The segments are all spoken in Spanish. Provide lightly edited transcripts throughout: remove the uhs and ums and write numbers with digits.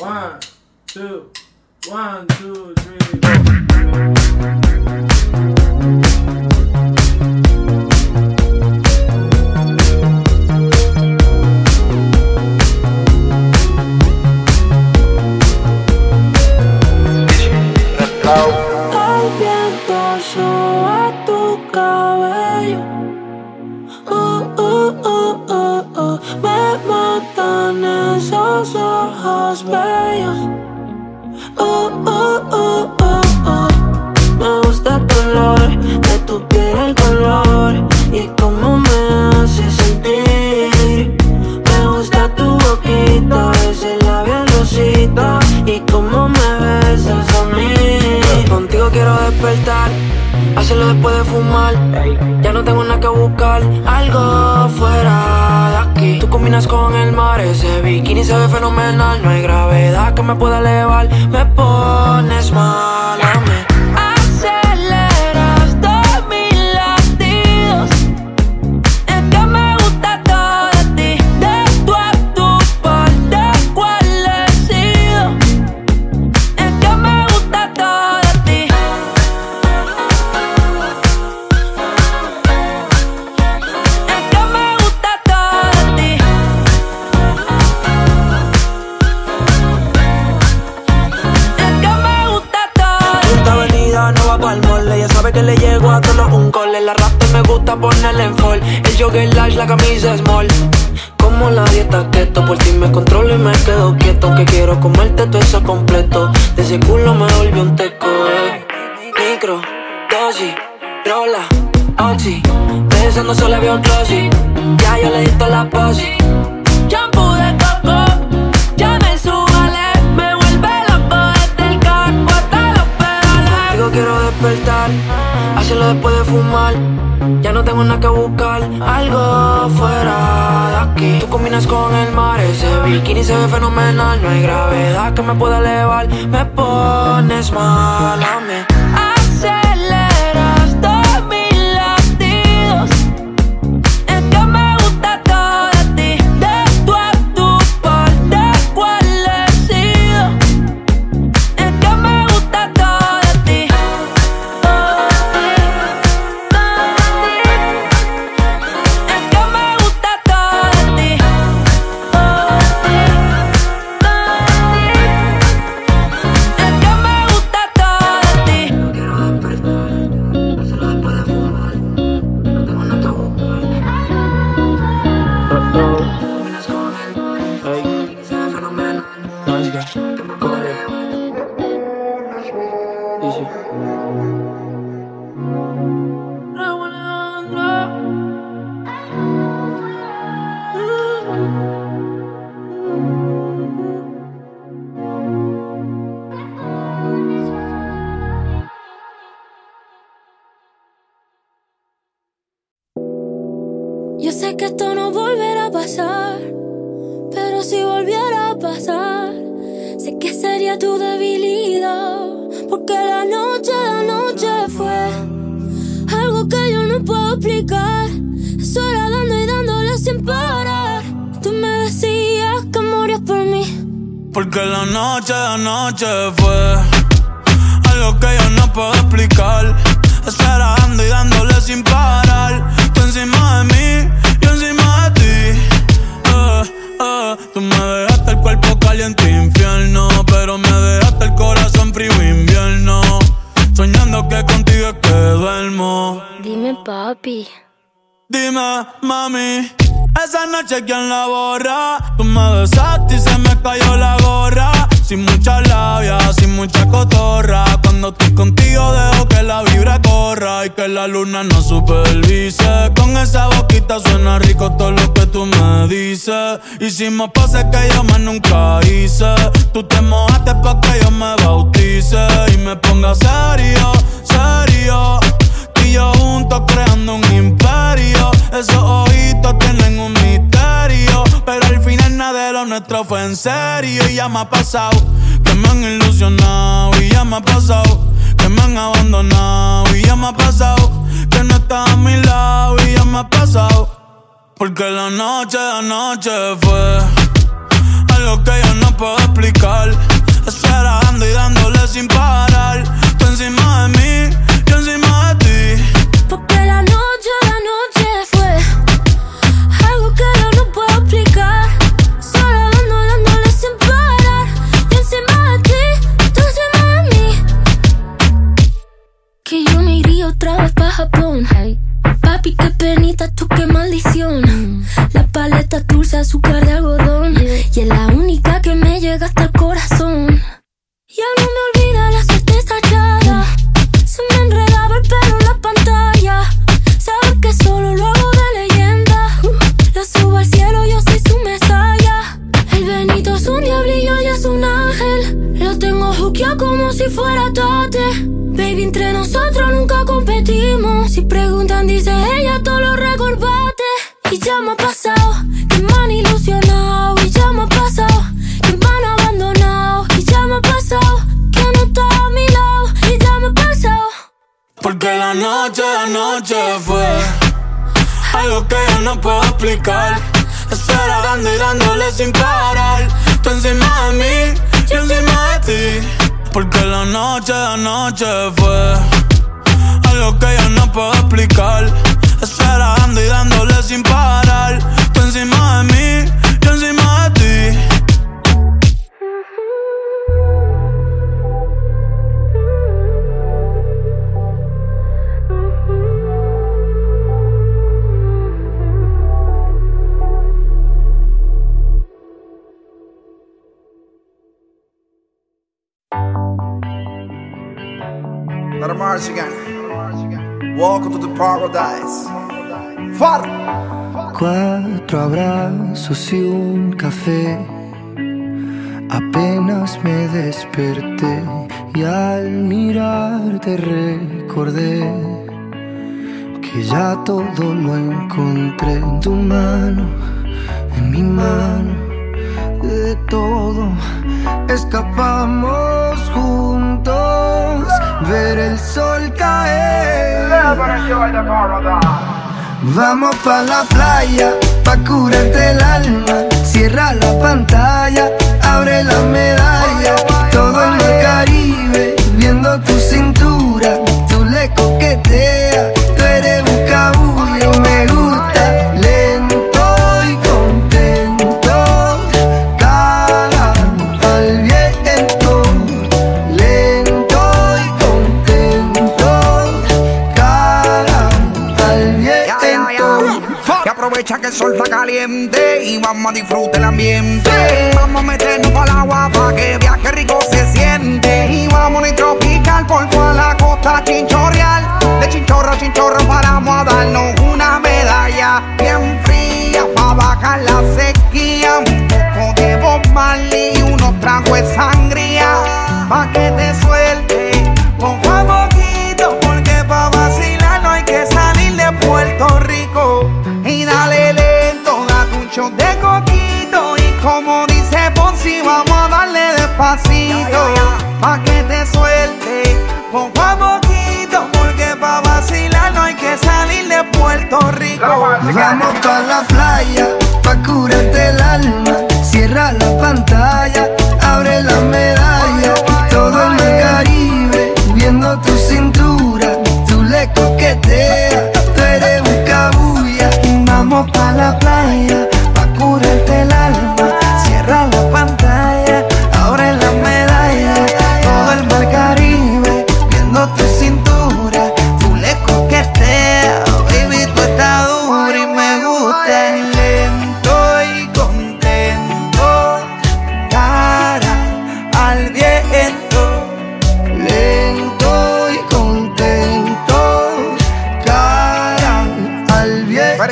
1, 2, 1, 2, 3, 4. Me gusta el color de tu piel, el color y cómo me hace sentir. Me gusta tu boquita, ese labial rosita y cómo me besas a mí. Contigo quiero despertar, hacerlo después de fumar. Ya no tengo nada que buscar, algo fuera de aquí. Tú combinas con el mar, ese bikini se ve fenomenal. No hay gravedad que me pueda elevar, me pones mal a mí. Aceleras todos mis latidos, es que me gusta todo de ti. De tú a tu parte, ¿cuál he sido? Es que me gusta todo de ti. Es que me gusta todo de ti. Es que me gusta todo. Esta avenida no va pa'l mole, ya sabe que le llego a todos los un cole. La rap me gusta ponerle en fall, el jogger large, la camisa small. Como la dieta keto, por ti me controlo y me quedo quieto. Aunque quiero comerte todo eso completo, de ese culo me volví un teco. Micro, dosis, rola, oxi, pensando solo había un glossy. Ya yo le di toda la posi, shampoo de coco, ya me subale. Me vuelve loco desde el carro hasta los pedales. Digo quiero despertar, hacerlo después de fumar. Ya no tengo nada que buscar, algo fuera de aquí. Tú combinas con el mar, ese bikini se ve fenomenal. No hay gravedad que me pueda elevar, me pones mal a mí. Aceleras todos mis latidos, es que me gusta todo de ti. De tú a tu parte, ¿cuál he sido? Es que me gusta todo de ti. Es que me gusta todo de ti. Es que me gusta todo de ti. Quiero despertar, hacerlo después de fumar. No tengo nada que buscar. Combinas con él, y se ve fenomenal. Que me Yo sé que esto no volverá a pasar, pero si volviera a pasar, sé que sería tu debilidad, porque la noche fue algo que yo no puedo explicar. Eso era dando y dándole sin parar. Tú me decías que morías por mí, porque la noche fue algo que yo no puedo explicar. Eso era dando y dándole sin parar. Encima de mí, yo encima de ti. Tú me dejaste el cuerpo caliente infierno, pero me dejaste el corazón frío invierno. Soñando que contigo es que duermo. Dime papi, dime mami, esa noche ¿quién la borra? Tú me besaste y se me cayó la gorra. Sin mucha labia, sin mucha cotorra. Cuando estoy contigo dejo que la vibra corra y que la luna no supervise. Con esa boquita suena rico todo lo que tú me dices. Hicimos pases que yo más nunca hice. Tú te mojaste pa' que yo me bautice y me ponga serio, serio. Tú y yo juntos creando un imperio. Esos ojitos tienen un misterio, pero al final nada de lo nuestro fue en serio. Y ya me ha pasado que me han ilusionado, y ya me ha pasado que me han abandonado, y ya me ha pasado que no estás a mi lado, y ya me ha pasado. Porque la noche fue algo que yo no no puedo explicar. Estar dando y dándole sin parar. Tú encima de mí, yo encima de ti. Porque la noche fue algo que yo no puedo explicar. Estar dando y dándole sin parar. Yo encima de ti, tú encima de mí. Que yo me iría otra vez pa' Japón. Papi, qué penita, tú qué maldición. La paleta dulce, azúcar de algodón. Y es la única que me llega hasta el corazón. Ya no me olvida la suerte estallada. Se me enredaba el pelo en la pantalla. Sabes que solo lo hago de leyenda. Lo subo al cielo, yo soy su mesaya. El Benito es un diablillo y es un ángel. Lo tengo juqueado como si fuera tate. Baby, entre nosotros nunca competimos. Si preguntan, dice ella, todo lo recorbate. Y ya me ha pasado que me han ilusionado. Y ya me ha pasado que me han abandonado. Y ya me ha pasado que no está a mi lado. Y ya me ha pasado. Porque la noche fue algo que yo no puedo explicar. Estar dando y dándole sin parar. Tú encima de mí, yo encima de ti. Porque la noche fue algo que yo no puedo explicar. Estar dando y dándole sin parar. Tú encima de mí, yo encima de ti. Welcome to the paradise. Far. 4 abrazos y un café. Apenas me desperté y al mirarte recordé que ya todo lo encontré en tu mano, en mi mano. De todo escapamos juntos. Ver el sol caer. Vamos pa' la playa, pa' curarte el alma. Cierra la pantalla, abre la medalla. Todo en el Caribe, viendo tu cintura. Tú le coqueteas, tú eres un cabullo. Me gusta lento y contento. Cara al viento. Lento y contento. Cara al viento. Y aprovecha que el sol está caliente y vamos a disfrutar el ambiente. Vamos a meternos al agua pa' que viaje rico se siente. Y vamos a tropical por toda la costa chinchorreal. De chinchorro a chinchorro paramos a darnos una medalla bien fría pa' bajar la sequía. Un poco de Bob Marley y unos tragos de sangría pa' que te suelte poco a poquito, porque pa' vacilar no hay que salir de Puerto Rico. Y dale lento, date un shot de coquito y como dice Fonsi vamos a darle despacito pa' que te suelte poco a poquito, porque pa' vacilar no hay que salir de Puerto Rico. Vamos pa' la playa, pa' curarte el alma. Cierra la pantalla, abre la medalla. Todo en el Caribe, viendo tu cintura. Tú le coqueteas, tú eres un cabulla. Vamos pa' la playa, pa' curarte el alma. Cierra la pantalla, abre la medalla. Todo el mar Caribe, viendo tu cintura. Tú le coqueteas, baby, tú estás dura y me gusta. Lento y contento, cara al viento. Lento y contento, cara al viento.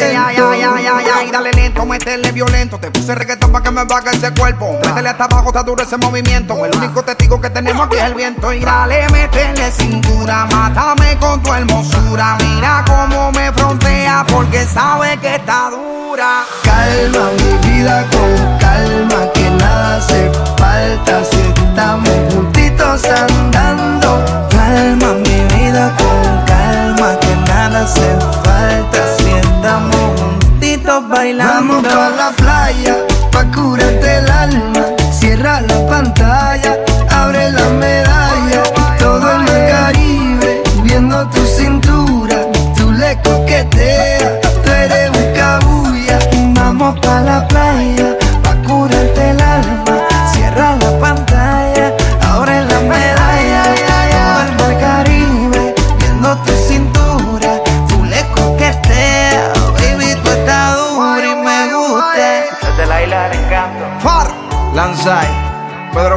Y dale lento, métele violento. Te puse reggaeton pa' que me baje ese cuerpo. Métele hasta abajo, está duro ese movimiento. El único testigo que tenemos aquí es el viento. Y dale, métele cintura. Mátame con tu hermosura. Mira cómo me frontea, porque sabe que está dura. Calma mi vida con calma, que nada hace falta si estamos juntitos andando. Calma mi vida con calma, que nada hace falta si estamos juntitos bailando. Vamos pa' la playa, pa' curarte el alma. Cierra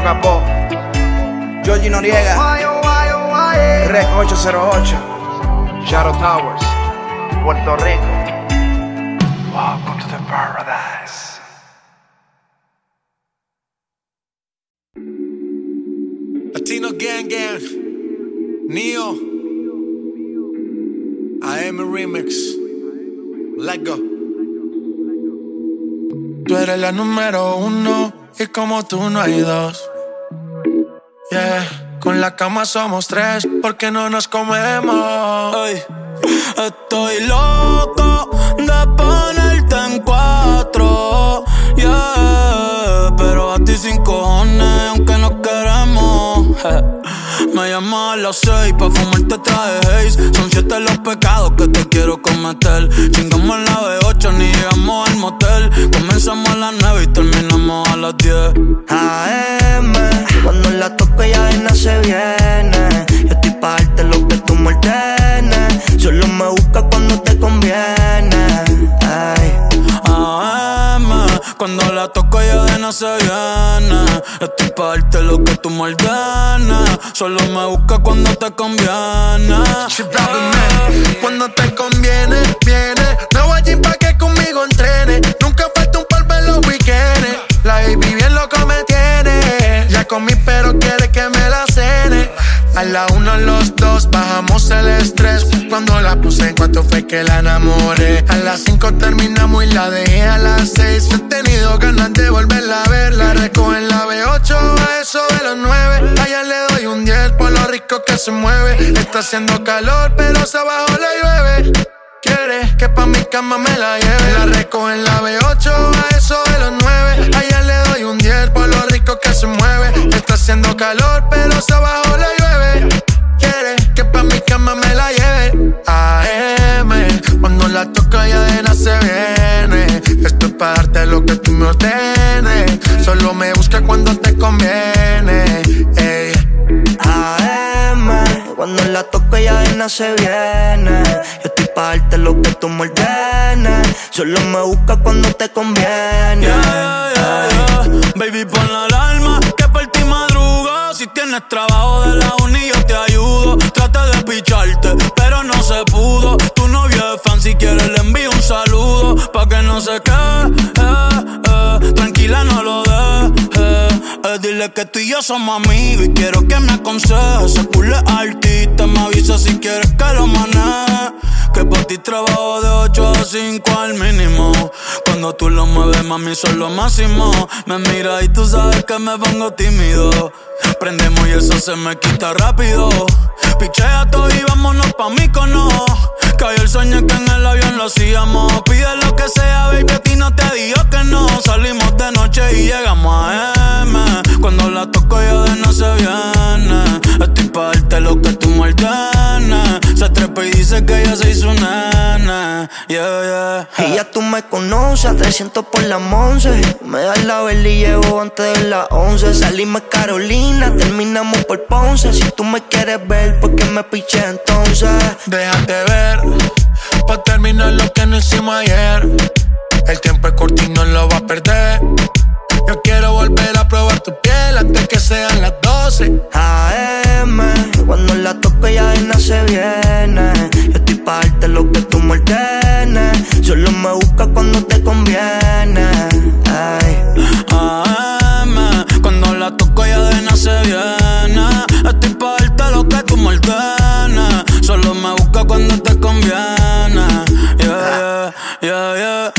rock and pop. Georgie Noriega, Rec 808, Shadow Towers, Puerto Rico. Welcome to the paradise. Latino Gang Gang, Neo, I Am a Remix, let go. Tú eres la número uno y como tú no hay dos. Yeah, con la cama somos tres porque no nos comemos. Ay, estoy loco de ponerte en cuatro. Yeah, pero a ti sin cojones aunque nos queremos. Me llamas a las 6 pa' fumarte traje haze. Son 7 los pecados que te quiero cometer. Chingamos la B8, ni llegamos al motel. Comenzamos a las 9 y terminamos a las 10 AM. Cuando la toco ya no se viene. Yo estoy pa' darte lo que tú me ordenes. Solo me buscas cuando te conviene. Ay. AM. Cuando la toco ya no se viene. Estoy pa' darte lo que tú me ordenes. Solo me busca cuando te conviene. Cuando te conviene, viene. No voy allí pa' que conmigo entrene. Nunca falta un polvo en los weekendes. La baby bien loco me tiene. Ya comí pero quiere que me la cene. A la 1 los 2 bajamos el estrés. Cuando la puse en 4 fue que la enamoré. A las 5 terminamos y la dejé a las 6. He tenido ganas de volverla a ver. La recojo en la B8 a eso de los 9. A ella le doy un 10 por lo rico que se mueve. Está haciendo calor pero se abajo la llueve. Quiere que pa' mi cama me la lleve. La recojo en la B8 a eso de los 9. A ella le doy un 10 por lo rico que se mueve. Está haciendo calor pero se abajo la llueve. Quiere que pa' mi cama me la lleve. AM, cuando la toco ya de nada se viene. Estoy pa' darte lo que tú me ordenes. Solo me busca cuando te conviene. Ey. AM, cuando la toco ya de nada se viene. Yo estoy pa' darte lo que tú me ordenes. Solo me busca cuando te conviene. Yeah, yeah, yeah. Baby, pon la alarma que por ti madrugo. Si tienes trabajo de la uni yo te ayudo. Traté de picharte pero no se pudo. Tu novio es fan, si quieres le envío un saludo. Pa' que no se quede, tranquila no lo dejes. Dile que tú y yo somos amigos y quiero que me aconsejes. Se pule artista, me avisa si quieres que lo maneje. Que por ti trabajo de 8 a 5 al mínimo. Cuando tú lo mueves, mami, soy lo máximo. Me miras y tú sabes que me pongo tímido. Prendemos y eso se me quita rápido. Pichea todo y vámonos pa' Mícono. Cayó el sueño que en el avión lo hacíamos. Pide lo que sea, baby, a ti no te digo que no. Salimos de noche y llegamos a M. Cuando la toco ya de no se viene. Estoy pa' darte lo que tú me ordenes. Se trepa y dice que ya se hizo nana. Yeah, yeah. Y ya tú me conoces, 300 por las 11. Me das la vela y llevo antes de las 11. Salimos Carolina, terminamos por Ponce. Si tú me quieres ver, ¿por qué me piché entonces? Déjate ver, pa' terminar lo que no hicimos ayer. El tiempo es corto y no lo vas a perder. Yo quiero volver a probar tu piel antes que sean las 12 AM. Cuando la toco ya no se viene. Yo estoy pa' darte lo que tú me ordenes. Solo me buscas cuando te conviene. Ay. AM, cuando la toco ya de no se viene. Estoy pa' darte lo que tú me ordenes. Solo me buscas cuando te conviene. Yeah, yeah, yeah, yeah.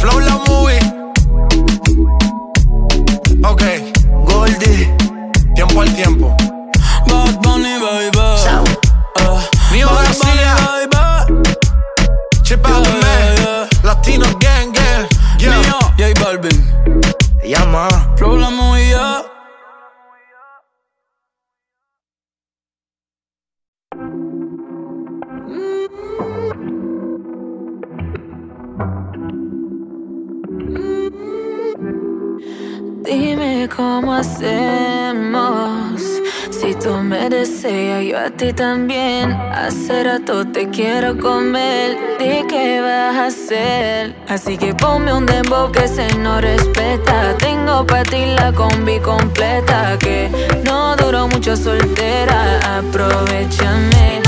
Flow la movie. Ok, Goldie. Tiempo al tiempo. Bad Bunny, baby. Nio García, Chip out the man. Latino Gang Gang. Nio, J Balvin. Llama. Flow la movie, yeah. Dime cómo hacemos. Si tú me deseas, yo a ti también. Hace rato te quiero comer. ¿De qué vas a hacer? Así que ponme un dembow que se no respeta. Tengo pa' ti la combi completa, que no duró mucho soltera. Aprovechame.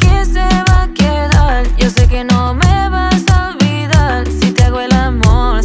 Que se va a quedar. Yo sé que no me vas a olvidar si te hago el amor.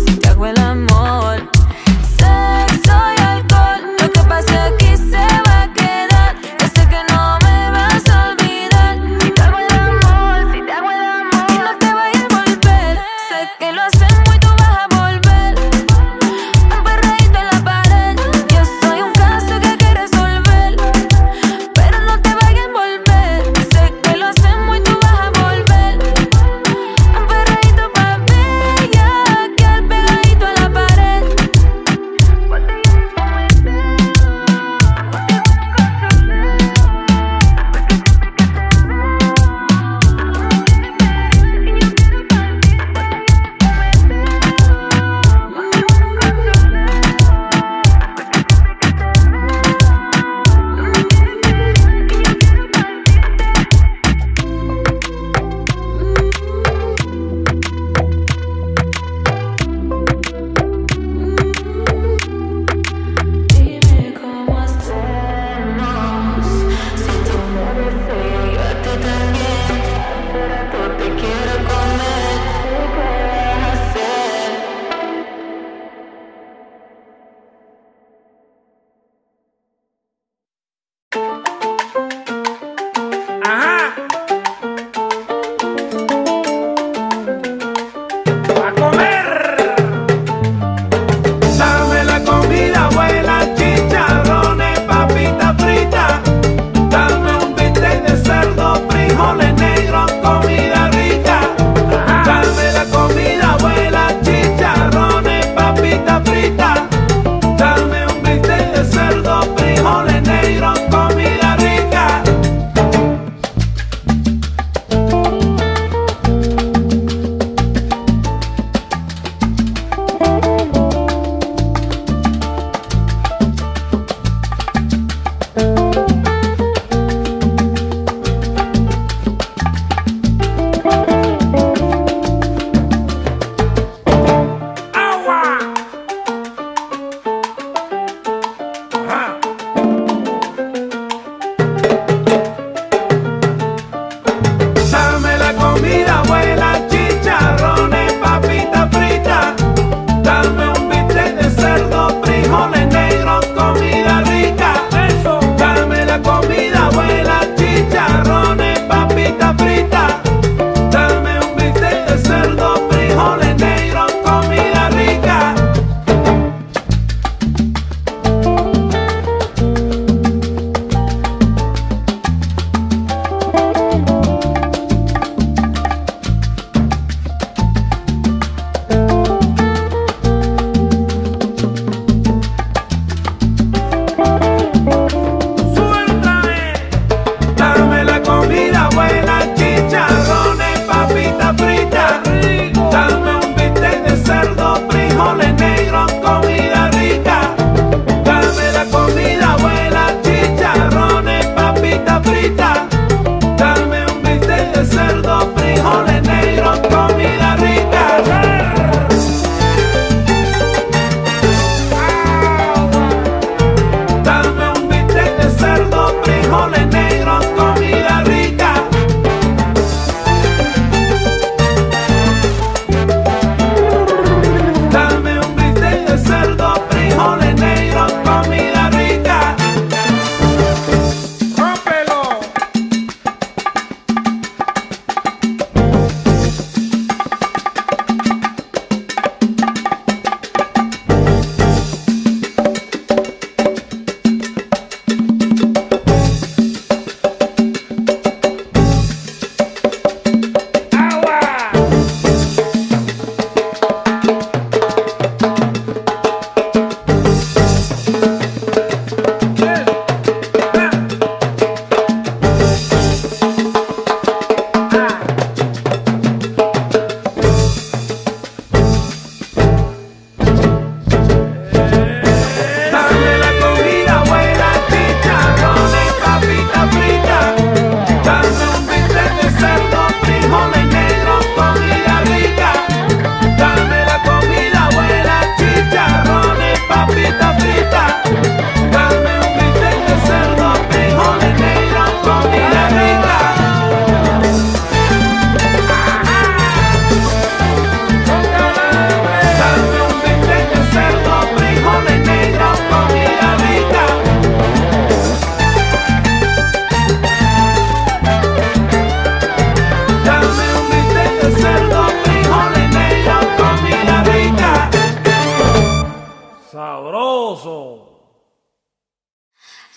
Sabroso.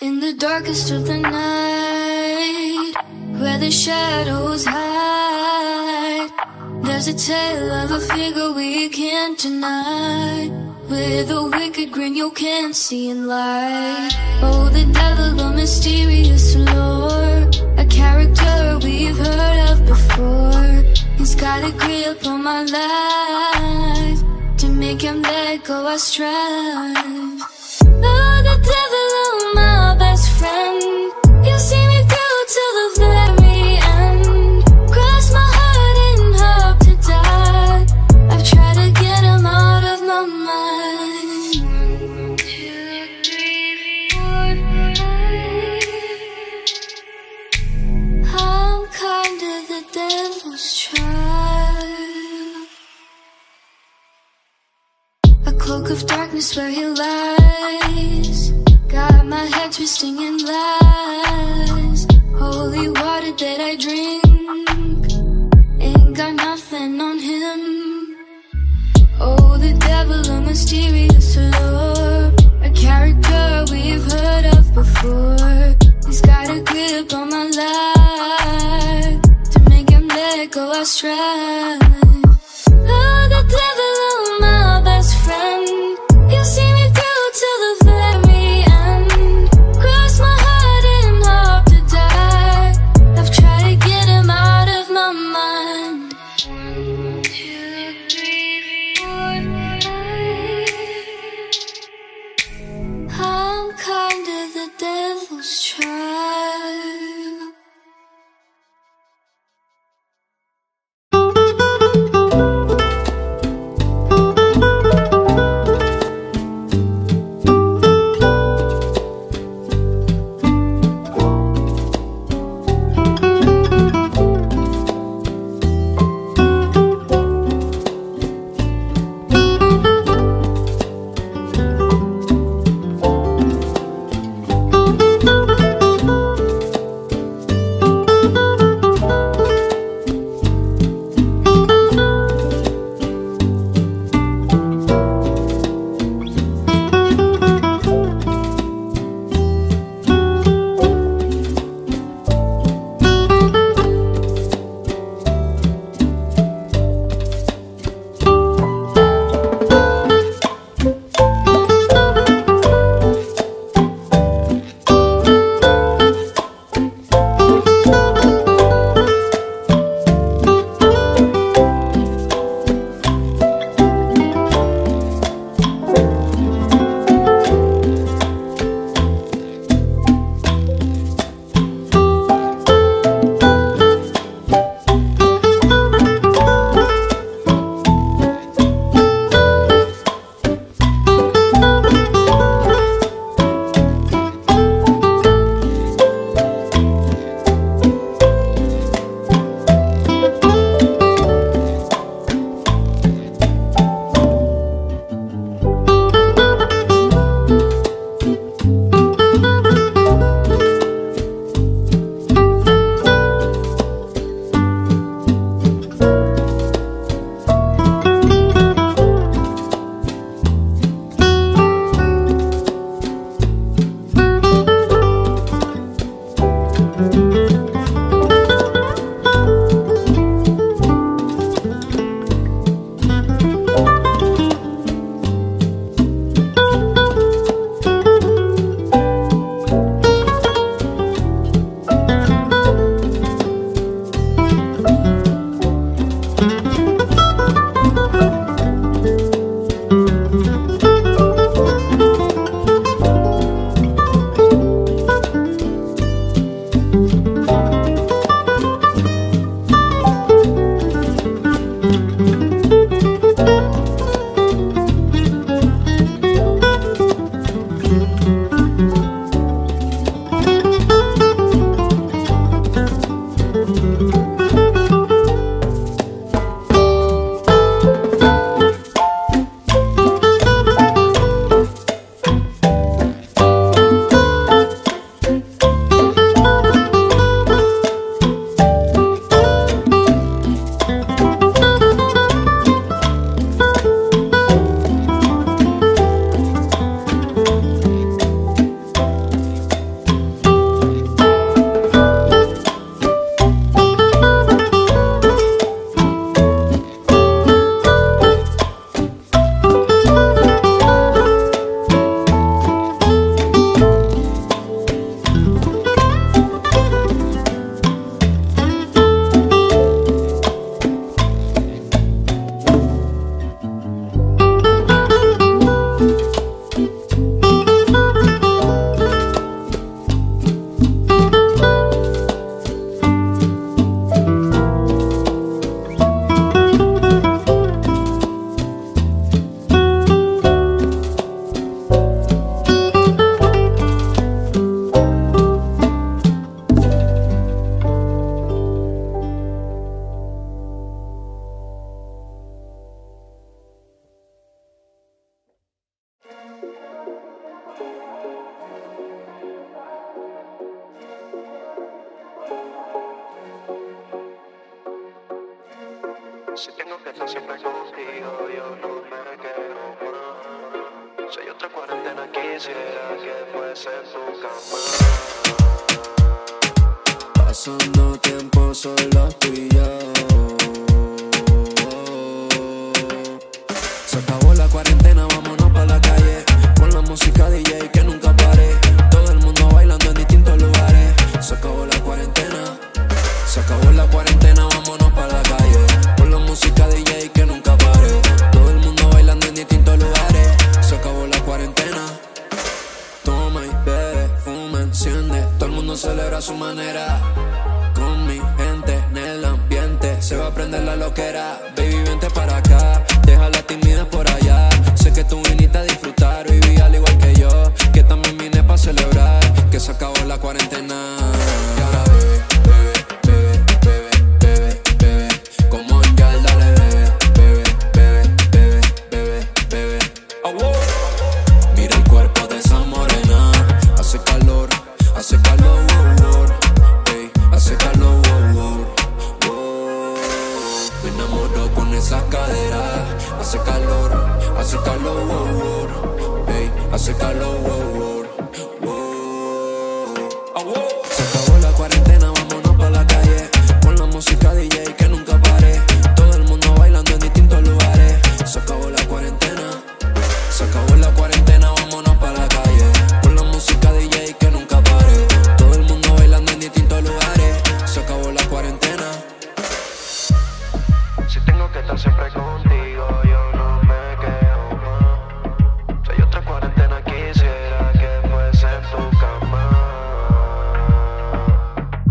In the darkest of the night, where the shadows hide, there's a tale of a figure we can't deny, with a wicked grin you can't see in light. Oh, the devil, a mysterious lore, a character we've heard of before. He's got a grip on my life, to make him let go I strive. Oh, the devil, oh my best friend, you see me through till the very end. Cross my heart and hope to die, I've tried to get him out of my mind. 1, 2, 3, 4, 5, I'm kind of the devil's child. A cloak of darkness where he lies, got my head twisting in lies. Holy water that I drink ain't got nothing on him. Oh, the devil, a mysterious lore, a character we've heard of before. He's got a grip on my life, to make him let go I strive. Oh, the devil, oh my best friend, you see me through till the very end. estoy siempre contigo, yo no me quedo más. Si hay otra cuarentena, quisiera que fuese tu cama. Pasando tiempo solo tú y yo. Se acabó la cuarentena, vámonos pa' la calle. Con la música DJ que nunca pare. Todo el mundo bailando en distintos lugares. Se acabó la cuarentena. Se acabó la cuarentena, vámonos pa' la calle. Con la música DJ que nunca pare. Todo el mundo bailando en distintos lugares. Se acabó la cuarentena. Toma y bebe, fuma, enciende. Todo el mundo celebra a su manera. Con mi gente en el ambiente se va a prender la loquera. Baby, vente para acá, deja la timidez por allá. Sé que tú viniste a disfrutar, baby, al igual que yo, que también vine pa' celebrar que se acabó la cuarentena. Y ahora bebe, bebe. Hace calor, wow, wow, hey, hace calor, wow, wow, wow, wow. Se acabó la cuarentena, vámonos pa' la calle. Con la música DJ que nunca pare. Todo el mundo bailando en distintos lugares. Se acabó la cuarentena. Se acabó la cuarentena, vámonos pa' la calle. Con la música DJ que nunca pare. Todo el mundo bailando en distintos lugares. Se acabó la cuarentena. Si tengo que estar siempre contigo, yo no me.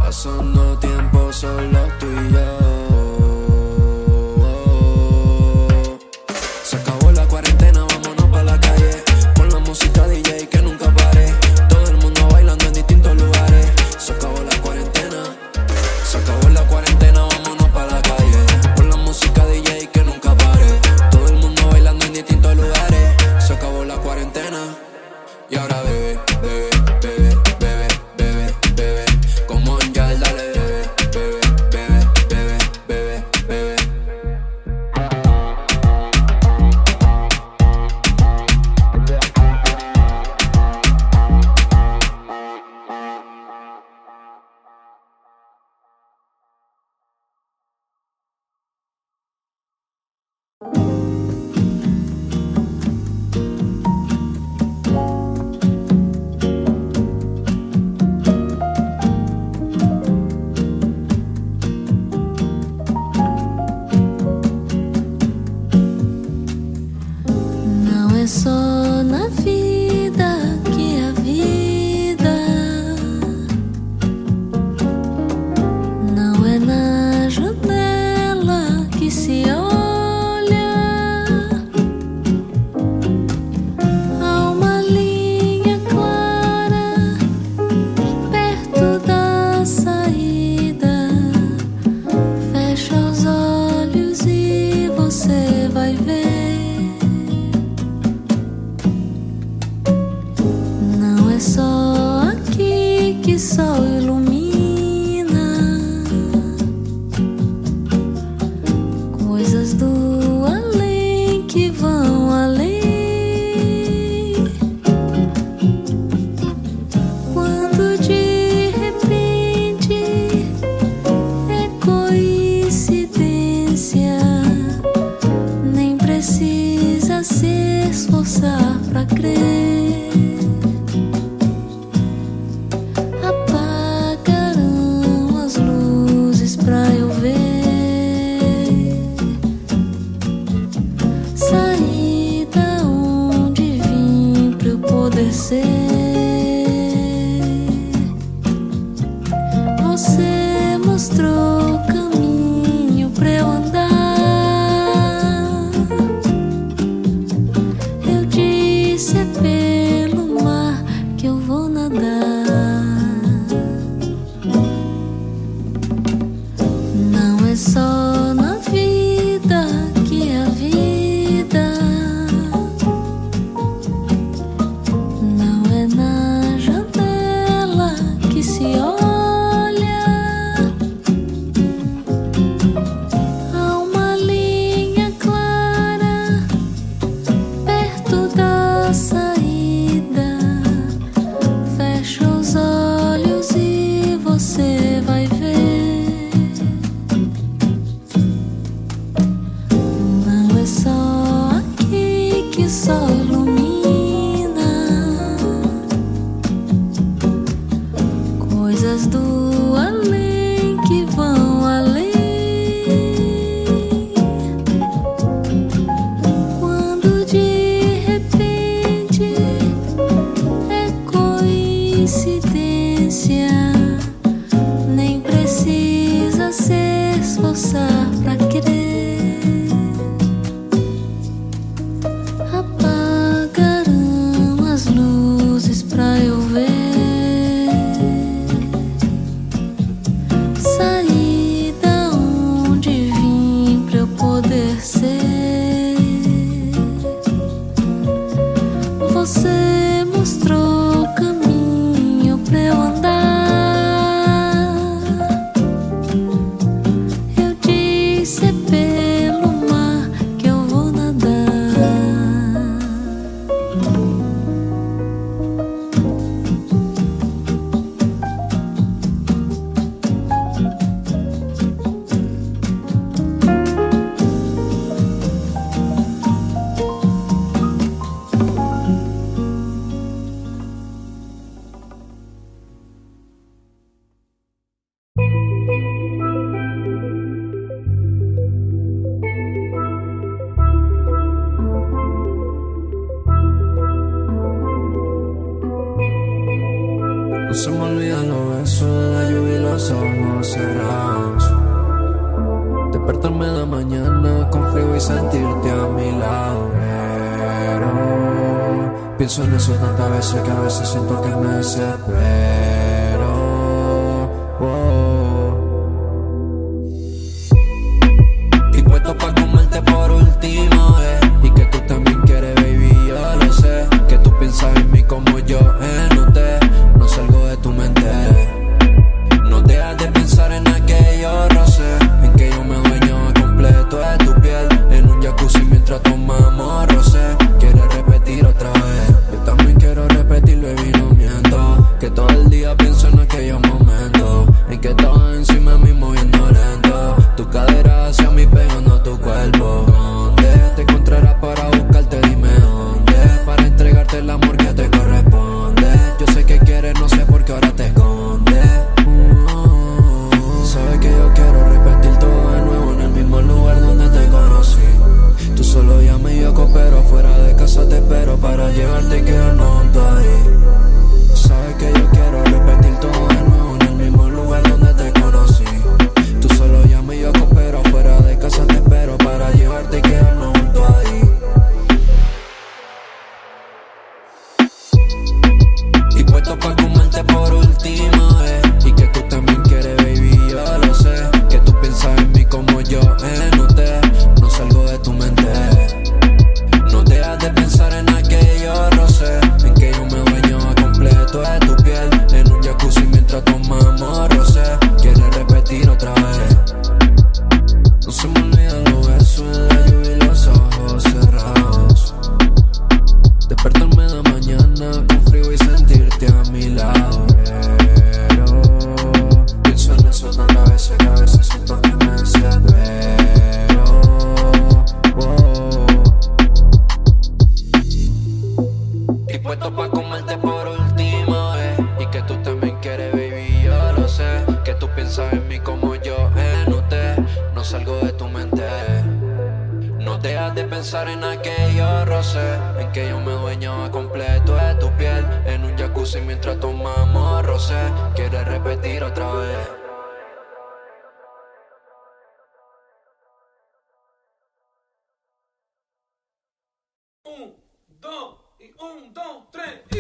Pasando tiempo solo tú y yo. Se acabó la cuarentena, vámonos pa' la calle. Con la música DJ que nunca pare. Todo el mundo bailando en distintos lugares. Se acabó la cuarentena. Se acabó la cuarentena, vámonos pa' la calle. Con la música DJ que nunca pare. Todo el mundo bailando en distintos lugares. Se acabó la cuarentena. Y ahora bebé, bebé. você mostrou o caminho pra eu andar. Eu disse: é pelo mar que eu vou nadar. No se me olvidan los besos de la lluvia y los ojos cerrados. Despertarme en la mañana con frío y sentirte a mi lado. Pero pienso en eso tantas veces que a veces siento que me desespero. Oh. Dispuesto pa' comerte por última vez. Y que tú también quieres, baby, yo lo sé. Que tú piensas en mí como yo en usted. No salgo de tu mente, no dejas de pensar en aquello roce, en que yo me dueñaba completo de tu piel. En un jacuzzi mientras tomamos rosé. Quieres repetir otra vez, yo también quiero repetirlo y no miento. Que todo el día pienso en aquellos momentos en que estaba encima de mí moviendo lento. Tu cadera hacia mí pegando tu cuerpo. ¿Dónde te encontrarás para buscarte? Dime dónde, para entregarte el amor que te corresponde. Yo sé que quieres, no sé por qué ahora te escondes. Sabes que yo quiero repetir todo de nuevo en el mismo lugar donde te conocí. Tú solo llama y yo coopero, fuera de casa te espero para llegarte y quedarnos juntos ahí. Sabes que yo quiero repetir todo de nuevo en el mismo lugar donde te conocí. Tú solo llama y yo coopero, fuera de casa te espero para llevarte y quedarnos juntos ahí. Dispuesto pa' comerte por última vez. Y que tú también quieres, baby, yo lo sé. Que tú piensas en mí como yo en usted. No salgo de tu mente, no dejas de pensar en aquello roce, en que yo me bañaba completo de tu piel. En un jacuzzi mientras tomamos rosé. Quieres repetir otra vez. No se me olvidan los besos en la lluvia y los ojos cerrados. Despertarme en la mañana con frío y sentirte a mi lado. Pero pienso en eso tantas veces que a veces siento que me desespero. Oh. Dispuesto pa' comerte por última vez. Y que tú también quieres, baby, yo lo sé. Que tú piensas en mí como yo en usted. No salgo de tu mente, no dejas de pensar en aquello roce, en que yo me dueñaba completo de tu piel. En un jacuzzi mientras tomamos rosé. Quieres repetir otra vez. Un, dos, y un, dos, tres, y...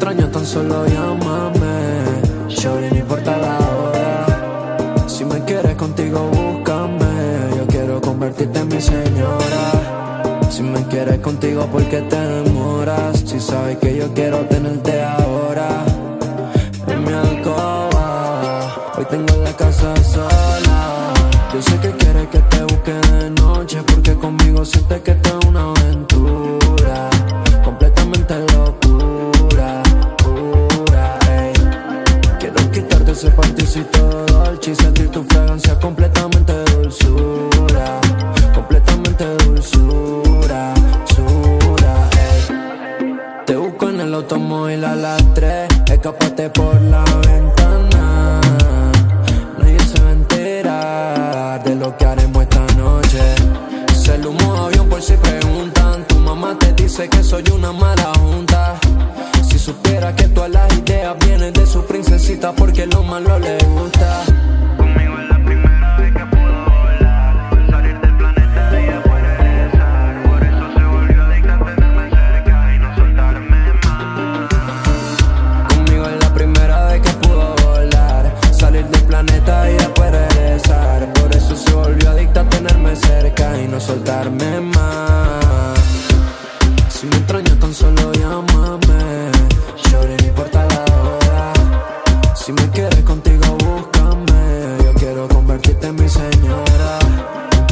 extraño, tan solo llámame. Shorty, no importa la hora. Si me quieres contigo, búscame. Yo quiero convertirte en mi señora. Si me quieres contigo, ¿por qué te demoras? Si sabes que yo quiero tenerte ahora. En mi alcoba, hoy tengo la casa sola. Yo sé que quieres que te busque de noche, porque conmigo sientes que esto es una aventura. Completamente locura, pura, ey. Quiero quitarte ese pantisito dolce y sentir tu fragancia, completamente dulzura. Completamente dulzura, dulzura, ey. Te busco en el automóvil a las 3, escápate por la ventana. Nadie se va a enterar de lo que haremos esta noche. Se el humo avión por si preguntan. Tu mamá te dice que soy una mala junta. Si supieras que todas las ideas vienen de su princesita, porque lo malo le gusta. Conmigo es la primera vez que pudo volar, salir del planeta y después regresar. Por eso se volvió adicta a tenerme cerca y no soltarme más. Conmigo es la primera vez que pudo volar, salir del planeta y después regresar. Se volvió adicta a tenerme cerca y no soltarme más. Si me extrañas, tan solo llámame. Shorty, no importa la hora. Si me quieres contigo, búscame. Yo quiero convertirte en mi señora.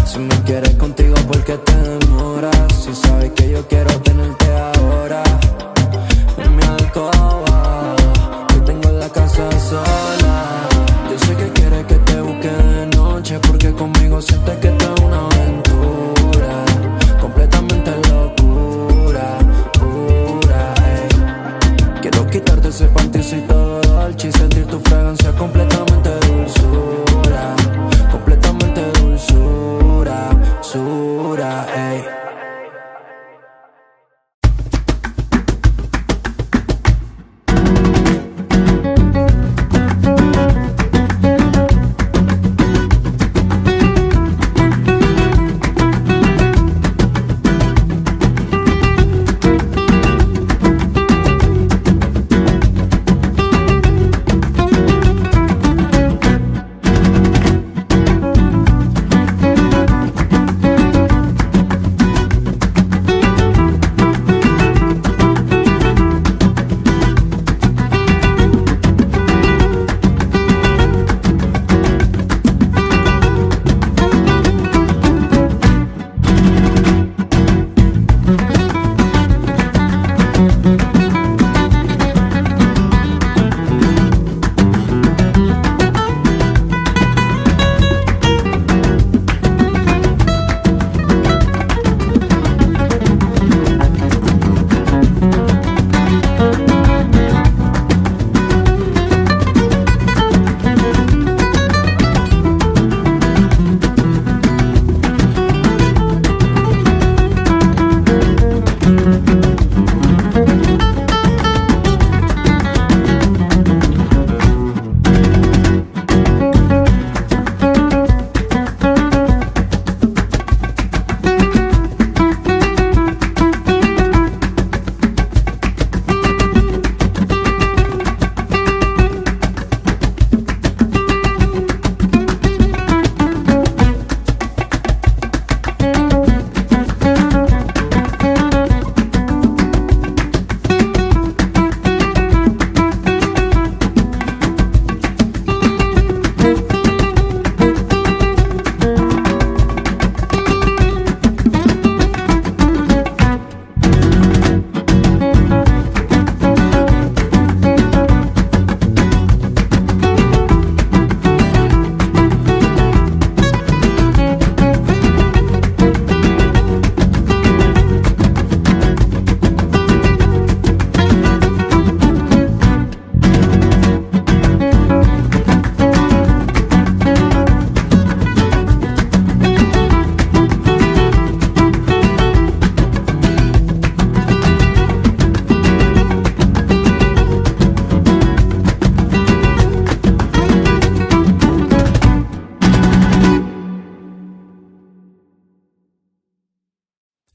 Si me quieres contigo, ¿por qué te demoras? Si sabes que yo quiero tenerte ahora. En mi alcoba, yo tengo la casa sola. Yo sé que quieres que te busque de noche, porque conmigo sientes que esto es una aventura. Completamente locura, pura, ey. Quiero quitarte ese pantisito dolce y sentir tu fragancia, completamente dulzura. Completamente dulzura, dulzura, ey.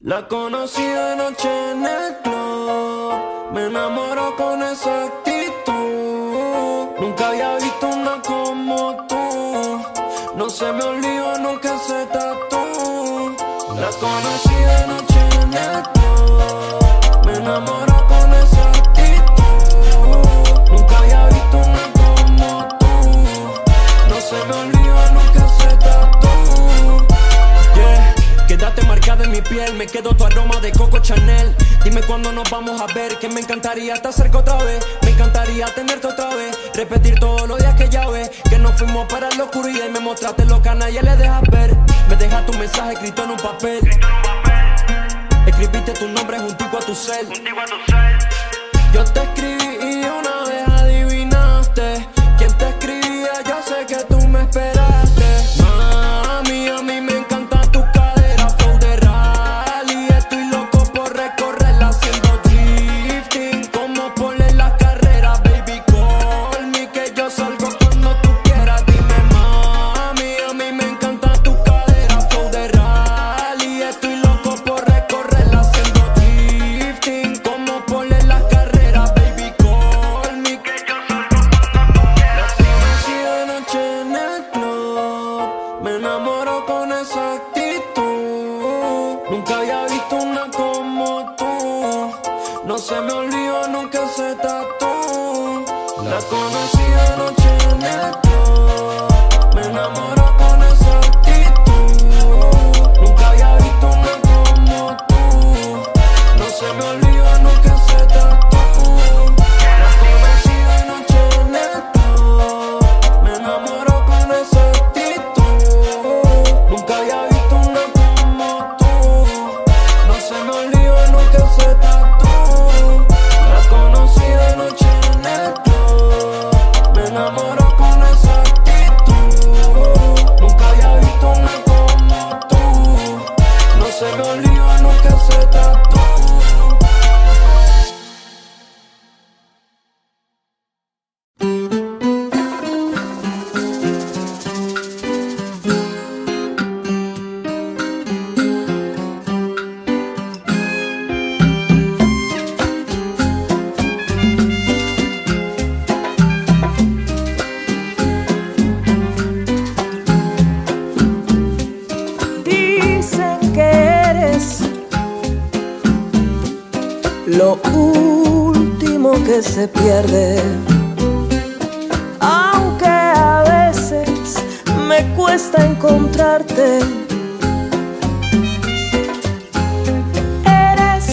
La conocí anoche en el club. Me enamoro con esa actitud. Nunca había visto una como tú. No se me olvidó nunca ese tatu. La conocí de noche en el club. Me enamoro con esa actitud. Nunca había visto una como tú. No se me olvidó nunca ese tatu. Yeah, quédate marcada en mi piel. Me quedo tu aroma de Coco Chanel. Dime cuándo nos vamos a ver, que me encantaría estar cerca otra vez. Me encantaría tenerte otra vez, repetir todos los días que ya ves, que nos fuimos para la oscuridad y me mostraste lo que a nadie le dejas ver. Me dejas tu mensaje escrito en un papel, escribiste tu nombre juntico a tu cel. Yo te escribí y una vez adivinaste quién te escribía, yo sé que tú me esperaste. Mami, a mí me encanta tu cadera, flow de rally, estoy loco por recorrer. Haciendo drifting, como poner las carreras. Baby, call me, que yo salgo cuando tú quieras. Dime, mami, a mí me encanta tu cadera, flow de rally, estoy loco por recorrerla. Haciendo drifting, como poner las carreras. Baby, call me, que yo salgo cuando tú quieras. La conocí de noche en el club. Me enamoro con esa actitud. Nunca había visto una como tú. No se me olvidó nunca ese tatu. La conocí de noche en el club. Me enamoro con esa actitud. Nunca había visto una como tú. No se me olvidó nunca ese tatu. La conocí de noche en el club. Me enamoro con esa actitud. Nunca había visto una como tú. No se me olvidó nunca ese tatu. Lo último que se pierde, aunque a veces me cuesta encontrarte. Eres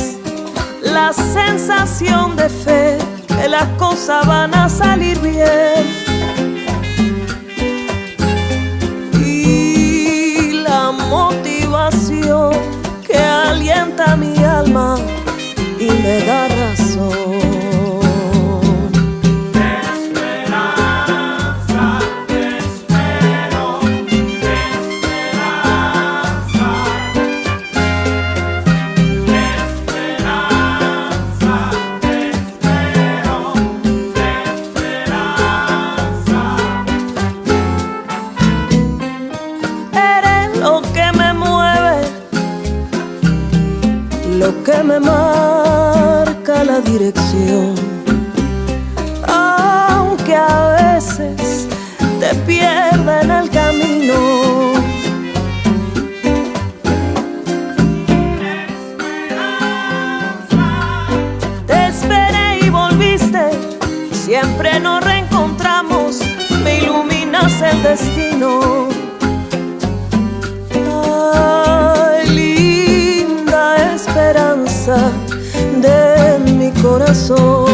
la sensación de fe, que las cosas van a salir bien, y la motivación que alienta mi alma y me da razón. Esperanza, te espero, esperanza. Eres lo que me mueve, lo que me mata la dirección, aunque a veces te pierda en el camino. Te esperé y volviste, siempre nos reencontramos, me iluminas el destino. Ay, linda esperanza de mi corazón.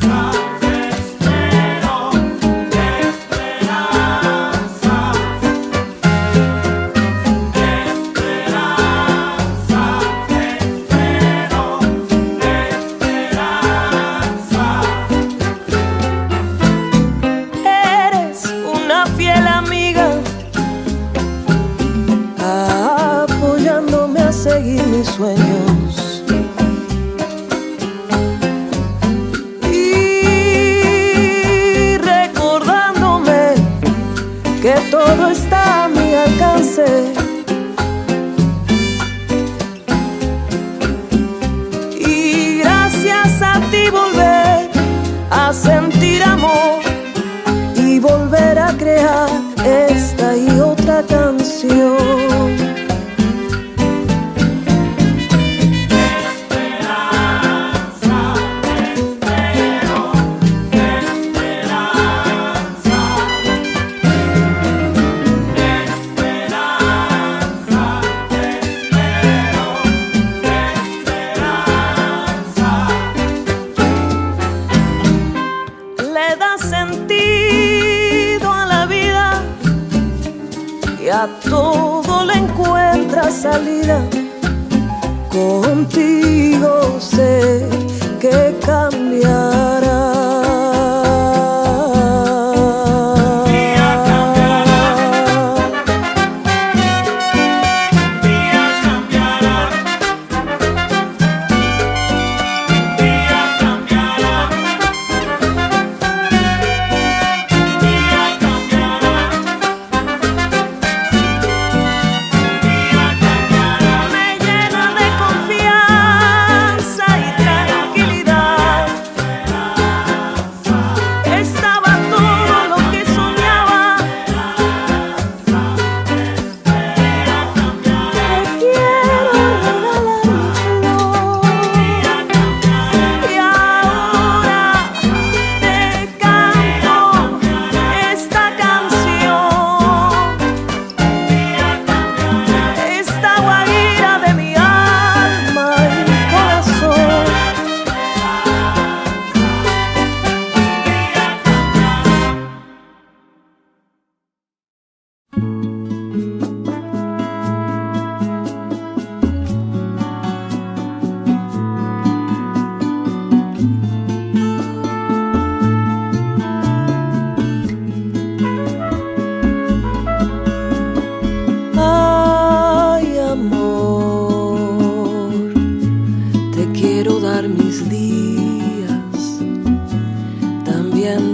Te espero, te esperanza, te esperanza, te espero, te esperanza. Eres una fiel amiga, apoyándome a seguir mis sueños. Todo está a mi alcance y volver a crear esta y otra canción. A todo le encuentra salida, contigo sé que cambiará.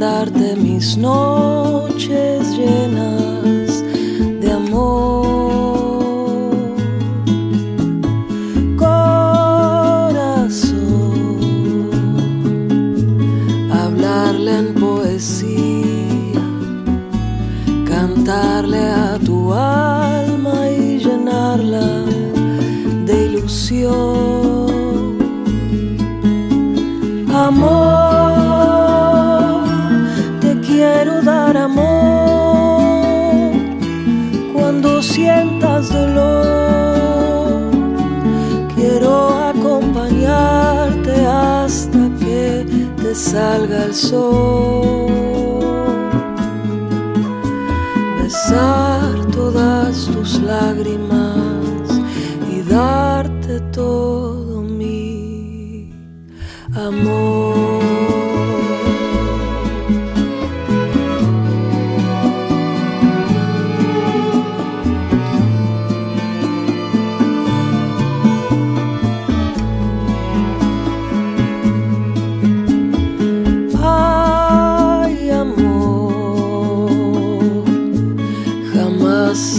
Darte mis noches llenas de amor, corazón, hablarle en poesía, cantarle a tu alma y llenarla de ilusión, amor. Quiero dar amor cuando sientas dolor. Quiero acompañarte hasta que te salga el sol. Besar todas tus lágrimas y darte todo mi amor.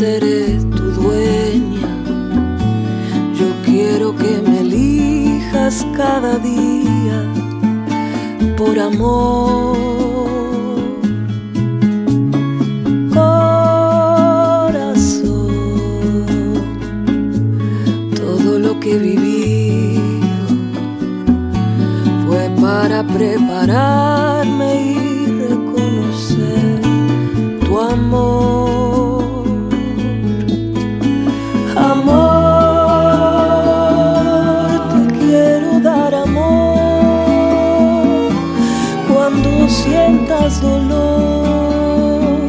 Seré tu dueña, yo quiero que me elijas cada día por amor, corazón. Todo lo que he vivido fue para prepararme y reconocer tu amor. Sientas dolor,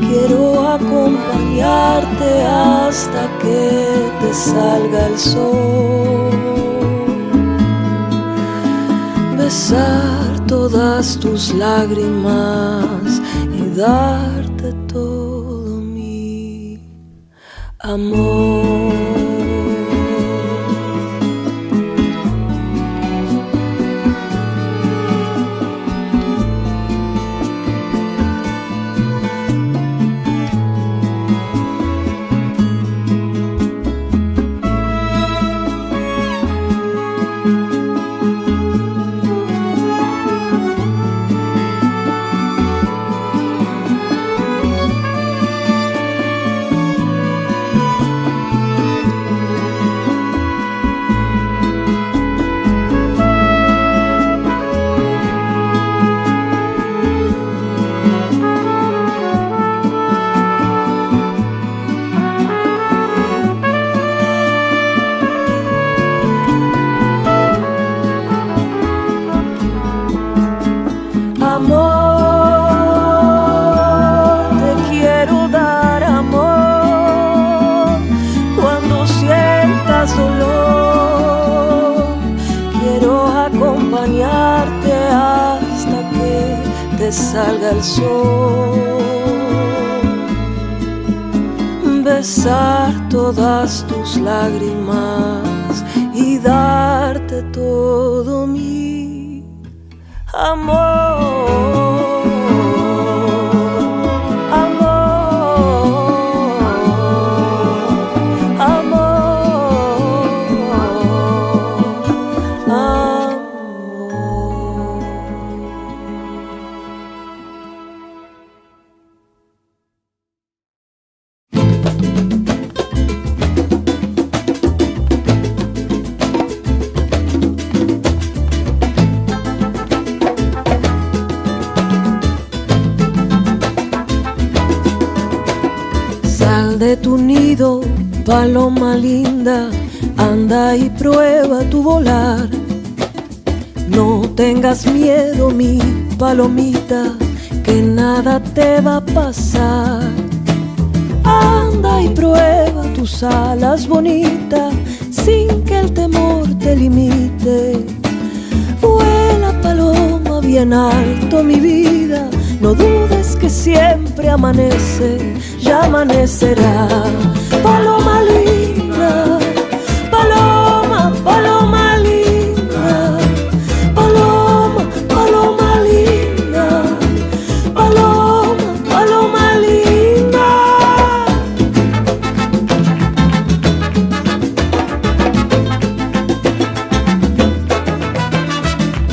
quiero acompañarte hasta que te salga el sol. Besar todas tus lágrimas y darte todo mi amor. salga el sol, besar todas tus lágrimas y darte todo mi amor. De tu nido, paloma linda, anda y prueba tu volar. No tengas miedo, mi palomita, que nada te va a pasar. Anda y prueba tus alas bonitas, sin que el temor te limite. Vuela, paloma, bien alto, mi vida, no dudes que siempre amanece, ya amanecerá. Paloma linda, paloma, paloma linda, paloma, paloma linda, paloma, paloma linda.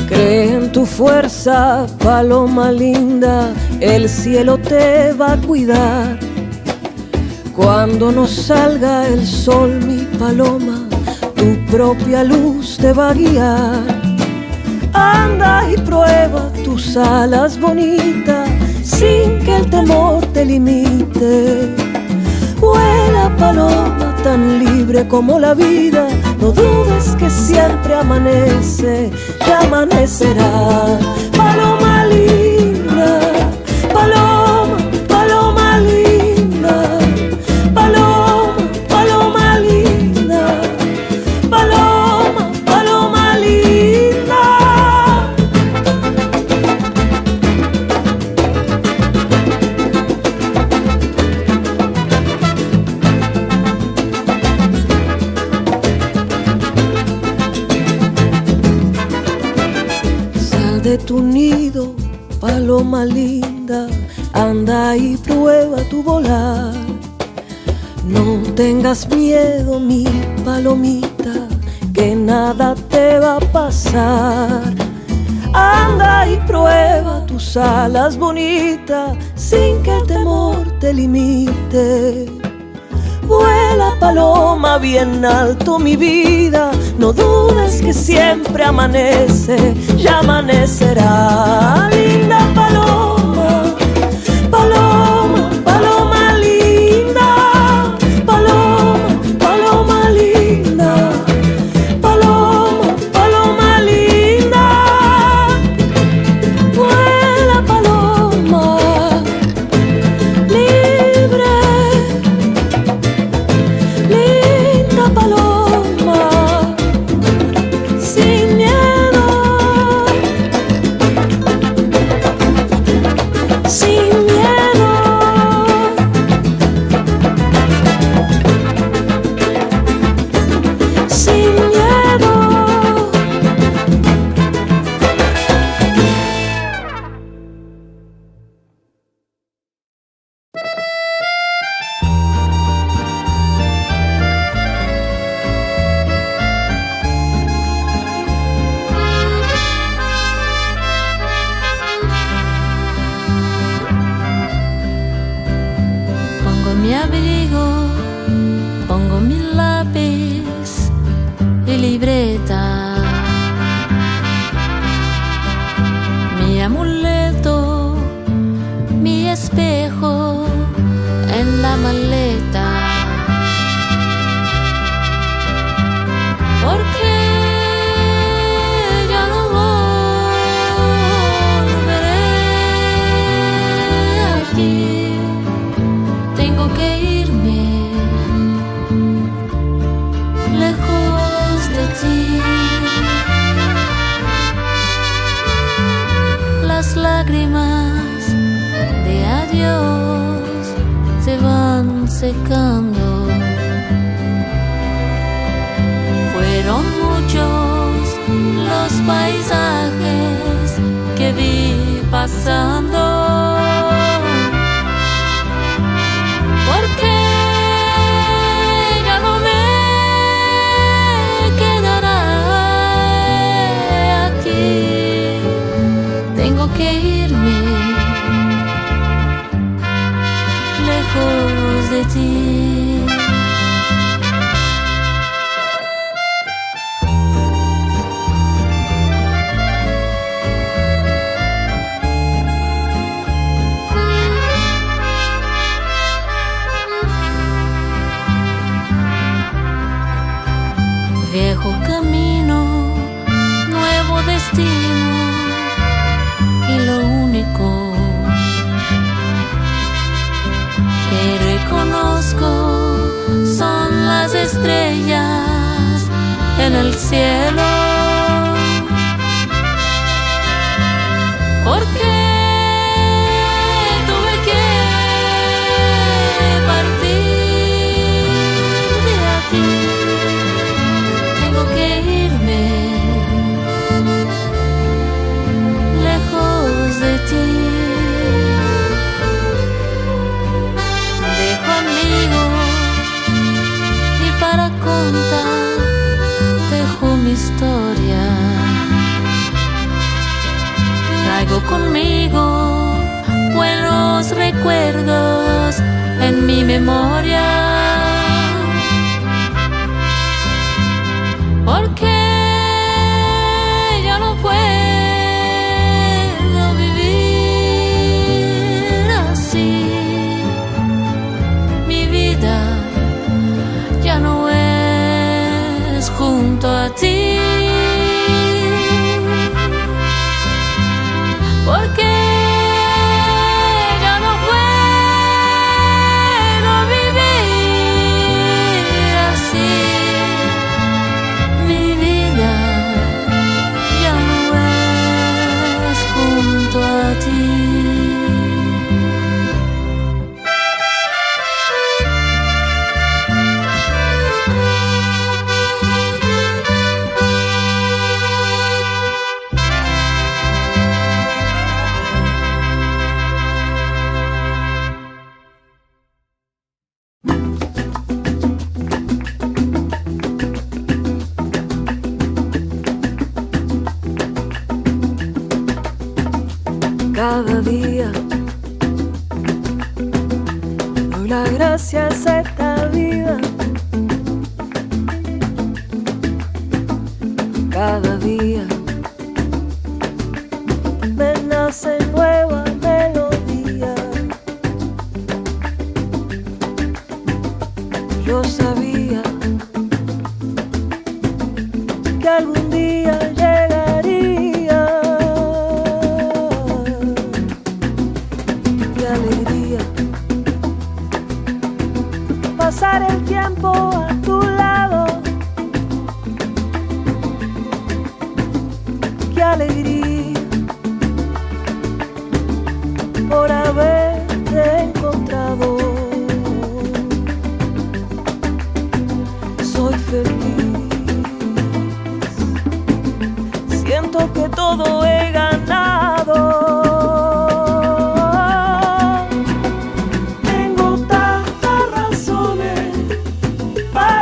Cree en tu fuerza, paloma linda, el cielo te va a cuidar. Cuando no salga el sol, mi paloma, tu propia luz te va a guiar. Anda y prueba tus alas bonitas, sin que el temor te limite. Vuela, paloma, tan libre como la vida, no dudes que siempre amanece, ya amanecerá. Paloma linda, paloma, paloma linda, tu nido, paloma linda, anda y prueba tu volar. No tengas miedo, mi palomita, que nada te va a pasar. Anda y prueba tus alas bonitas, sin que el temor te limite. Vuela, paloma, bien alto, mi vida, no dudes que siempre amanece, ya amanecerá. Linda paloma, paloma, paloma linda, paloma, paloma linda, paloma, paloma linda. Vuela, paloma, libre, linda paloma, lágrimas. labios se van secando. Fueron muchos los paisajes que vi pasando. ¿Por qué? Que irme lejos de ti. Viejo camino, nuevo destino. Lo único que reconozco son las estrellas en el cielo. ¿Por qué tuve que partir de aquí? Tengo que irme de ti. Dejo amigos y para contar dejo mi historia. Traigo conmigo buenos recuerdos en mi memoria. ¿Por qué? Junto a ti, porque ya no puedo vivir así. Mi vida ya no es junto a ti. Cada día doy las gracias a esta vida. Cada día me nace nueva melodía. Yo sabía que algún día pasar el tiempo a tu lado. Qué alegría por haberte encontrado. Soy feliz, siento que todo he ganado. Bye.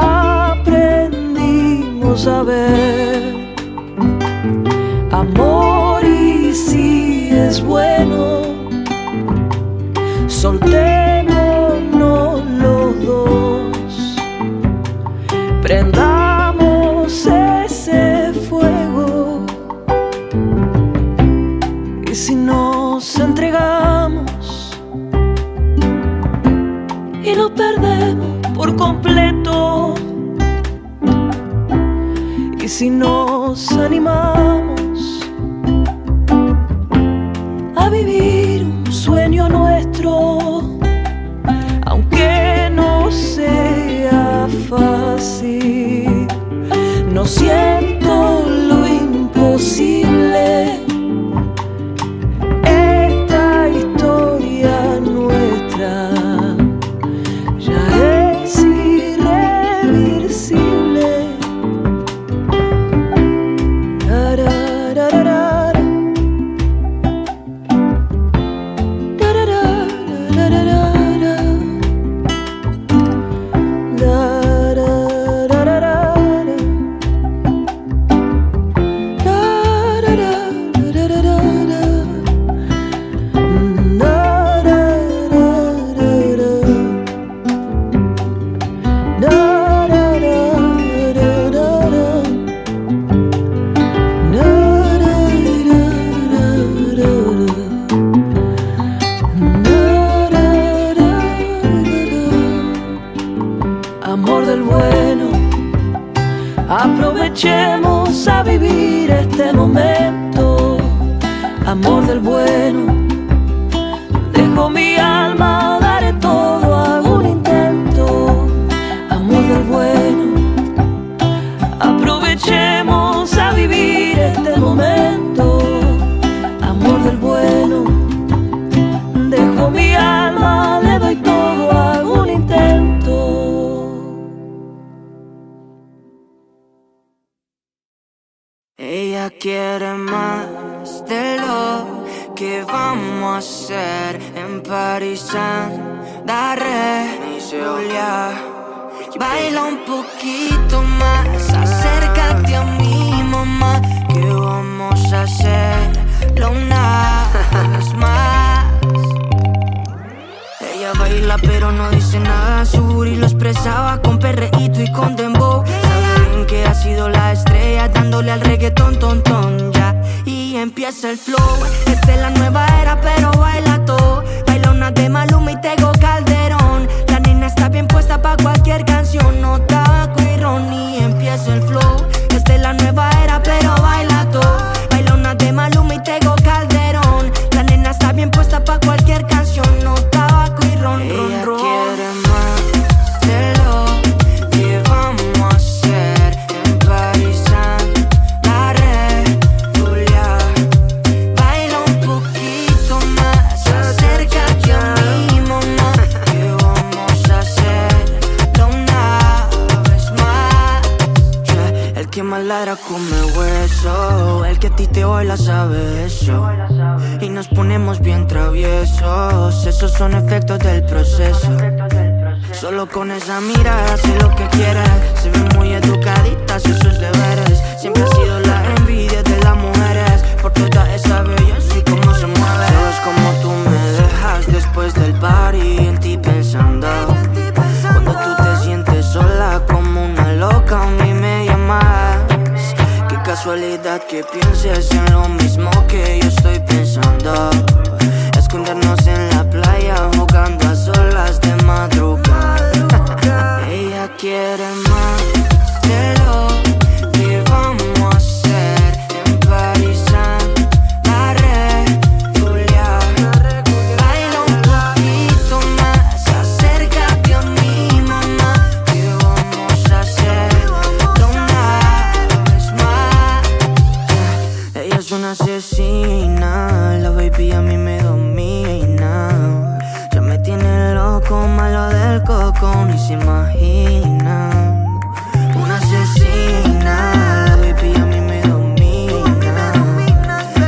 Aprendimos a ver si nos animamos a vivir un sueño nuestro, aunque no sea fácil. No siento lo imposible, esta historia nuestra ya es irreversible. Amor del bueno, aprovechemos a vivir este momento. Amor del bueno, dejo mi alma, daré todo a un intento. Amor del bueno, aprovechemos a vivir este momento. Amor del bueno, dejo mi alma, le doy todo a un intento. Ella quiere más de lo que vamos a hacer en París, andaré, Julia. Baila un poquito más, acércate a mi mamá, que vamos a hacerlo una vez más. Ella baila pero no dice nada, su booty lo expresaba con perreíto y con dembow. Que ha sido la estrella dándole al reggaeton, ton, ton, ya. Y empieza el flow, esta es la nueva era pero baila todo. Baila una de Maluma y Tego Calderón. La nena está bien puesta pa' cualquier canción, no tabaco y ron. Y empieza el flow, esta es la nueva era pero baila todo. Baila una de Maluma y Tego Calderón. La nena está bien puesta pa' cualquier canción, no tabaco y ron, ron, ron. Ladra come hueso, el que a ti te baila sabe eso. Y nos ponemos bien traviesos, esos son efectos del proceso. Solo con esa mirada hace lo que quiere. Se ve muy educadita, hace sus deberes. Siempre ha sido la envidia de las mujeres, por toda esa belleza y cómo se mueve. Sabes como tú me dejas después del party, en ti pensando. Cuando tú te sientes sola como una loca, a mí me llamas. Casualidad que pienses en lo mismo que yo estoy pensando. Escondernos en la playa jugando a solas de madrugada. Ella quiere más de lo que vamos a hacer en París, la Julia. Baila un poquito más, acércate a mi mamá, que vamos a hacer una asesina. La baby a mí me domina, ya me tiene loco, malo del coco, ni se imagina. Una asesina, la baby a mí me domina.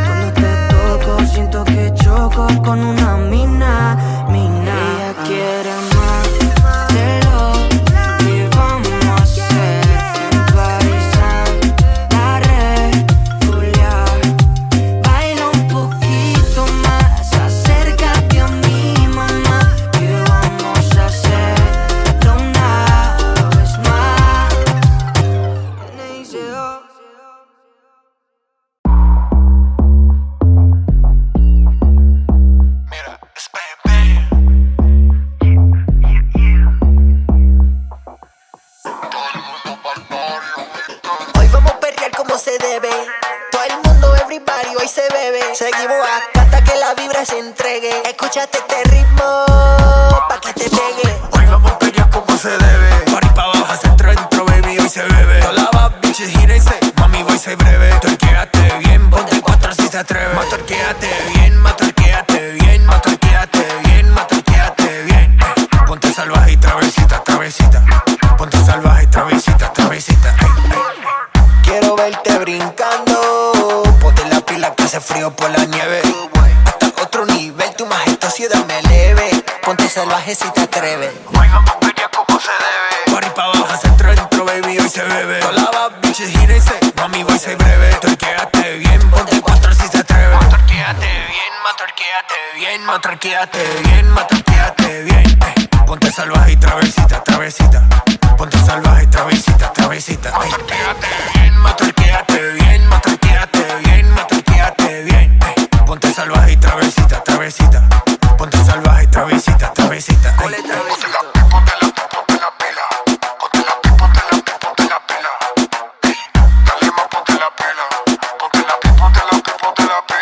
Cuando te toco siento que choco con una mina, mina. Ella quiere más de lo que vamos a hacer en París, andaré. Acércate a mi mamá, que vamos a hacerlo una bebe. Todo el mundo, everybody, hoy se bebe. Seguimos acá hasta que la vibra se entregue. Escúchate este ritmo pa' que te pegue. Hoy vamos a pelear como se debe. Party pa' abajo, centro, dentro, baby, hoy se bebe. Todas las bitches gírense, mami, voy se breve. Torquéate bien, ponte cuatro si te atreves. Ma torquéate bien, ma torquéate bien, ma torquéate bien, ma torquéate bien. Ponte salvaje y travesita, travesita. Ponte salvaje y travesita, travesita. Quiero verte brincando, ponte la pila que hace frío por la nieve. Hasta otro nivel, tu majestuosidad me eleve. Ponte salvaje si te atreves. Hoy vamos a pelear como se debe. Party pa' abajo, centro, dentro, baby, hoy se bebe. Todas las bad bitches gírense, mami, voy se breve. Torquéate bien, ponte cuatro si te atreves. Torquéate bien, ma torquéate bien, ma torquéate bien. Ponte salvaje y travesita, travesita. Ponte salvaje y travesita, travesita. Ma torquéate bien, ma torquéate bien, ma torquéate bien, ma torquéate bien. Ponte salvaje y travesita, travesita. Ponte salvaje y travesita, travesita. Ponte la pila, ponte la pila, ponte la pila. Ponte la pila, ponte la pila, ponte la pila. Dale más, ponte la pila. Ponte la pila, ponte la pila, ponte la pila.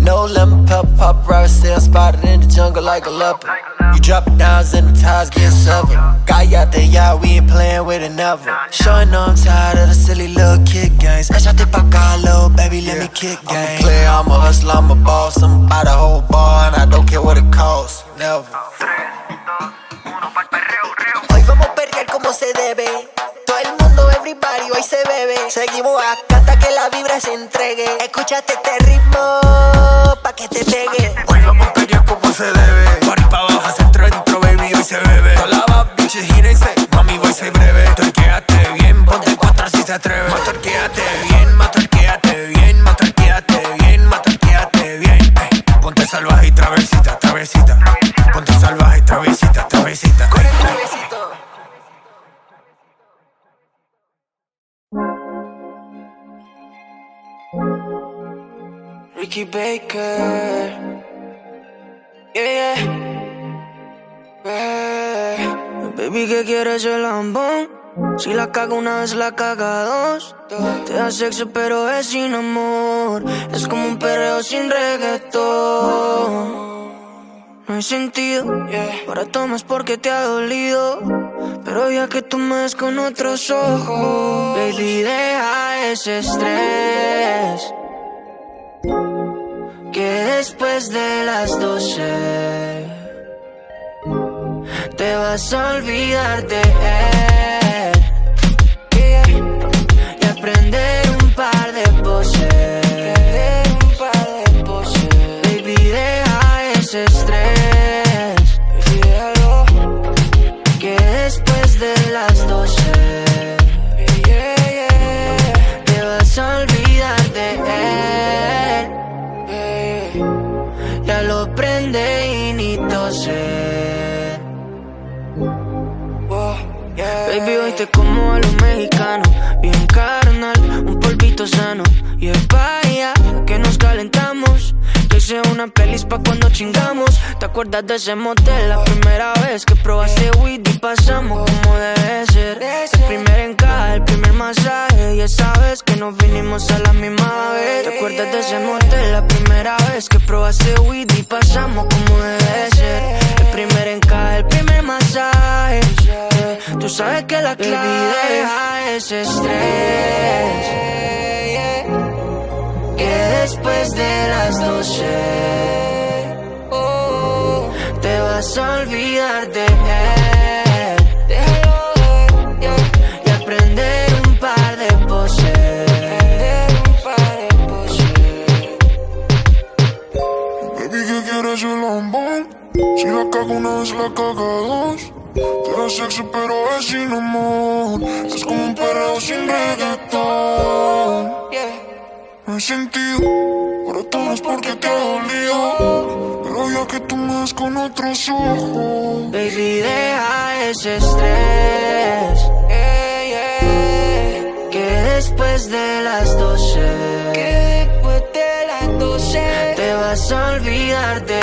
No lemon pepper, pop rock, stay spotted in the jungle like a leopard. You drop it down, and the ties get severed. Guy out there, yeah, we ain't playing with another. Showing no, I'm tired of the silly little kick games. I shot the back out, little baby, let me kick games. I'm a player, I'm a hustler, I'm a boss. I'm about the whole bar, and I don't care what it costs. Never. 3, 2, 1, pa' perreo, reo. Hoy vamos a perrear como se debe. Todo el mundo, everybody, hoy se bebe. Seguimos acá hasta que la vibra se entregue. Escúchate este ritmo pa' que te pegue. Hoy vamos a pelear como se debe. Party pa' abajo, centro, dentro, baby, hoy se bebe. Todas las bad bitches gírense, mami, voy se breve. Torquéate bien, ponte cuatro si te atreves. Ma torquéate bien, ma torquéate bien, ma torquéate bien, ma torquéate bien. Ponte salvaje y travesita, travesita. Ponte salvaje y travesita, travesita. Ricky Baker, yeah, yeah, yeah. Baby, ¿qué quieres el lambón? Si la cago una vez, la caga dos. Te da sexo, pero es sin amor. Es como un perreo sin reggaetón. No hay sentido, yeah. Ahora tomas porque te ha dolido. Pero ya que tú me ves con otros ojos, baby, deja ese estrés, que después de las 12 te vas a olvidar de él, yeah. Y aprender un par de poses. Baby, deja ese estrés, yeah. Que después de las 12 te vas a olvidar de él. Ya lo prende y ni tose. Baby, hoy te como a los mexicanos. Bien carnal, un polvito sano. Y es vaya que nos calentamos. Yo hice una pelis pa' cuando chingamos. ¿Te acuerdas de ese motel? La primera vez que probaste weed y pasamos como debe ser. El primer encaje, el primer masaje. Y esa vez que nos vinimos a la misma vez. ¿Te acuerdas de ese motel? La primera vez que probaste weed y pasamos como debe ser. El primer encaje, el primer masaje. Tú sabes que la clave, baby, deja ese estrés, que después de las 12 te vas a olvidar de él, y aprender un par de poses. Baby, ¿qué quieres el lambón? Si la cago una vez, la caga dos. Te da sexo, pero es sin amor. Es como un perreo sin reggaetón. No hay sentido, ahora todo es porque te ha dolido. Pero ya que tú me ves con otros ojos, baby, deja ese estrés, que después de las 12 vas a olvidarte.